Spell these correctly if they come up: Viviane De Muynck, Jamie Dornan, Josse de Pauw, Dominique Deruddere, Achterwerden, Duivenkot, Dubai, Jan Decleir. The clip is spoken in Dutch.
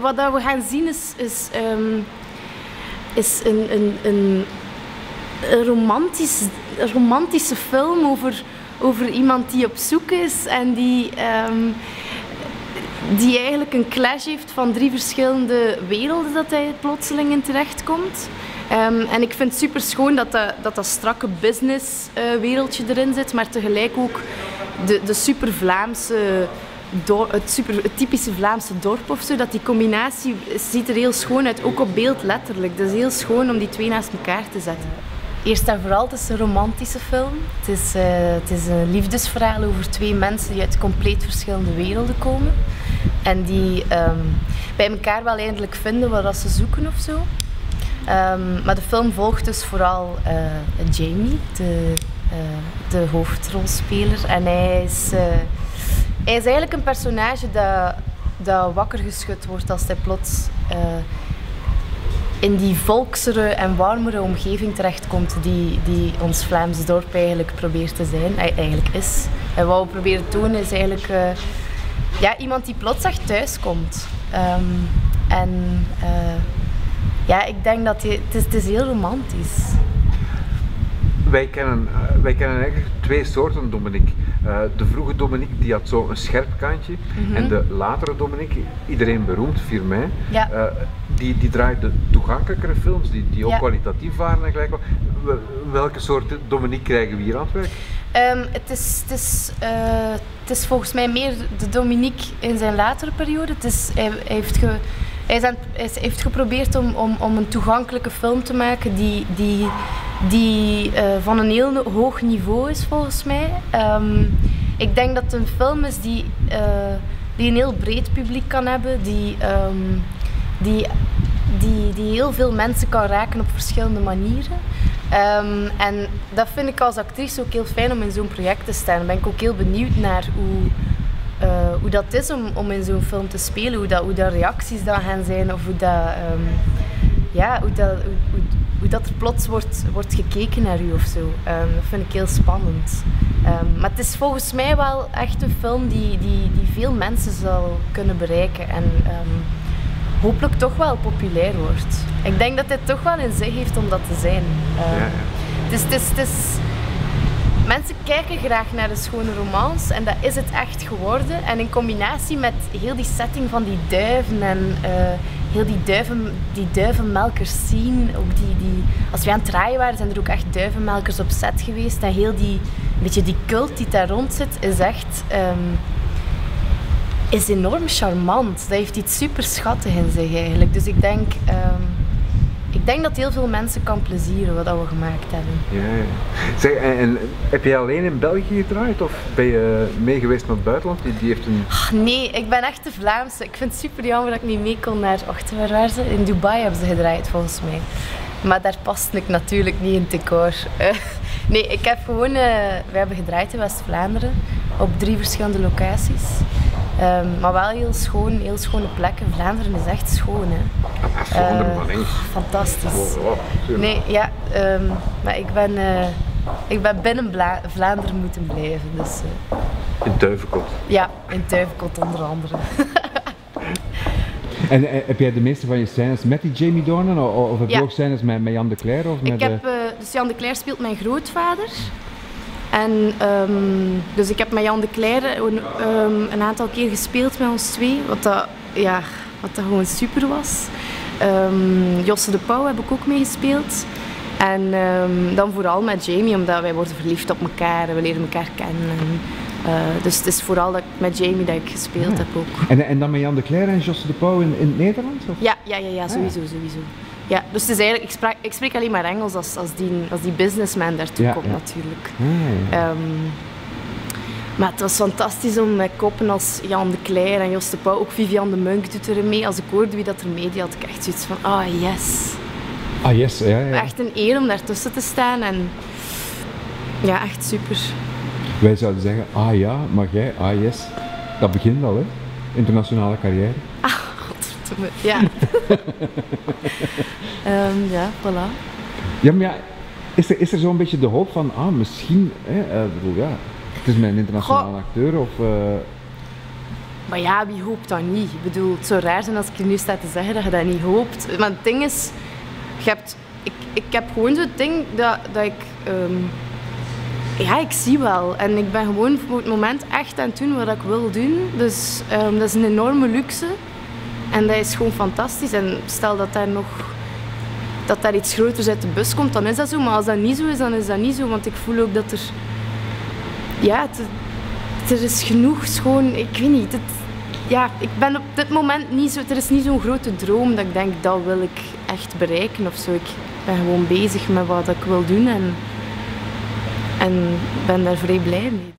Wat we gaan zien is een romantische film over iemand die op zoek is en die eigenlijk een clash heeft van drie verschillende werelden dat hij plotseling in terechtkomt. En ik vind het super schoon dat strakke business wereldje erin zit, maar tegelijk ook de super Vlaamse, het typische Vlaamse dorp ofzo. Dat die combinatie ziet er heel schoon uit, ook op beeld letterlijk. Dat is heel schoon om die twee naast elkaar te zetten. Eerst en vooral, het is een romantische film. Het is een liefdesverhaal over twee mensen die uit compleet verschillende werelden komen. En die bij elkaar wel eindelijk vinden wat ze zoeken of zo. Maar de film volgt dus vooral Jamie, de hoofdrolspeler. En hij is eigenlijk een personage dat wakker geschud wordt als hij plots in die volksere en warmere omgeving terechtkomt die ons Vlaams dorp eigenlijk probeert te zijn, eigenlijk is. En wat we proberen te doen is eigenlijk iemand die plots echt thuis komt. Ik denk dat het is heel romantisch. Wij kennen eigenlijk twee soorten Dominique. De vroege Dominique die had zo'n scherp kantje, en de latere Dominique, iedereen beroemd, Firmin, ja. Die draaide toegankelijkere films, die ook kwalitatief waren en gelijk. Welke soort Dominique krijgen we hier aan het werk? Het is volgens mij meer de Dominique in zijn latere periode. Hij heeft geprobeerd om een toegankelijke film te maken die van een heel hoog niveau is, volgens mij. Ik denk dat het een film is die een heel breed publiek kan hebben, die heel veel mensen kan raken op verschillende manieren. En dat vind ik als actrice ook heel fijn om in zo'n project te staan. Daar ben ik ook heel benieuwd naar hoe dat is om in zo'n film te spelen, hoe dat reacties dan gaan zijn of hoe dat er plots wordt gekeken naar u of zo. Dat vind ik heel spannend. Maar het is volgens mij wel echt een film die veel mensen zal kunnen bereiken en hopelijk toch wel populair wordt. Ik denk dat dit toch wel in zich heeft om dat te zijn. Het is mensen kijken graag naar de schone romance en dat is het echt geworden. En in combinatie met heel die setting van die duiven en heel die duivenmelkers zien. Ook als we aan het draaien waren, zijn er ook echt duivenmelkers op set geweest. En heel die cult die daar rond zit is echt is enorm charmant. Dat heeft iets super schattig in zich eigenlijk. Dus ik denk dat heel veel mensen kan plezieren wat we gemaakt hebben. Ja. Zeg, en heb jij alleen in België gedraaid of ben je meegeweest naar het buitenland? Die heeft een... Nee, ik ben echt de Vlaamse. Ik vind het super jammer dat ik niet mee kon naar Achterwerden. In Dubai hebben ze gedraaid volgens mij. Maar daar paste ik natuurlijk niet in het decor. Nee, ik heb gewoon... we hebben gedraaid in West-Vlaanderen op 3 verschillende locaties. Maar wel heel schone plekken. Vlaanderen is echt schoon, hè. Fantastisch. Nee, ja, maar ik ben binnen Vlaanderen moeten blijven. Dus, in Duivenkot? Ja, in Duivenkot onder andere. En heb jij de meeste van je scènes met die Jamie Dornan? Of heb je ook scènes met Jan Decleir? Dus Jan Decleir speelt mijn grootvader. En, dus ik heb met Jan Decleir een aantal keer gespeeld met ons twee, wat dat gewoon super was. Josse de Pauw heb ik ook mee gespeeld. En dan vooral met Jamie, omdat wij worden verliefd op elkaar en we leren elkaar kennen. En, dus het is vooral met Jamie dat ik gespeeld heb ook. En dan met Jan Decleir en Josse de Pauw in het Nederlands? Of? Ja, sowieso. Ja, dus het is eigenlijk, ik spreek alleen maar Engels als die businessman daartoe komt natuurlijk. Maar het was fantastisch om met koppen als Jan Decleir en Josse de Pauw, ook Viviane De Muynck doet er mee. Als ik hoorde wie dat er mee deed, had ik echt zoiets van, yes. Ah yes. Echt een eer om daartussen te staan en ja, echt super. Wij zouden zeggen, maar jij, yes. Dat begint al, hè? Internationale carrière. Ja. Voilà. Ja, maar ja, is er zo'n beetje de hoop van, misschien, hè, het is mijn internationale acteur of... Maar ja, wie hoopt dat niet? Ik bedoel, het zou raar zijn als ik er nu sta te zeggen dat je dat niet hoopt. Maar het ding is, ik heb gewoon zo'n ding dat ik... ja, ik zie wel. En ik ben gewoon voor het moment echt aan het doen wat ik wil doen. Dus dat is een enorme luxe. En dat is gewoon fantastisch. En stel dat daar nog... dat daar iets groters uit de bus komt, dan is dat zo. Maar als dat niet zo is, dan is dat niet zo. Want ik voel ook dat er... ja, er is genoeg schoon... Ik weet niet. Ja, ik ben op dit moment niet zo... Er is niet zo'n grote droom dat ik denk, dat wil ik echt bereiken of zo. Ik ben gewoon bezig met wat ik wil doen en ben daar vrij blij mee.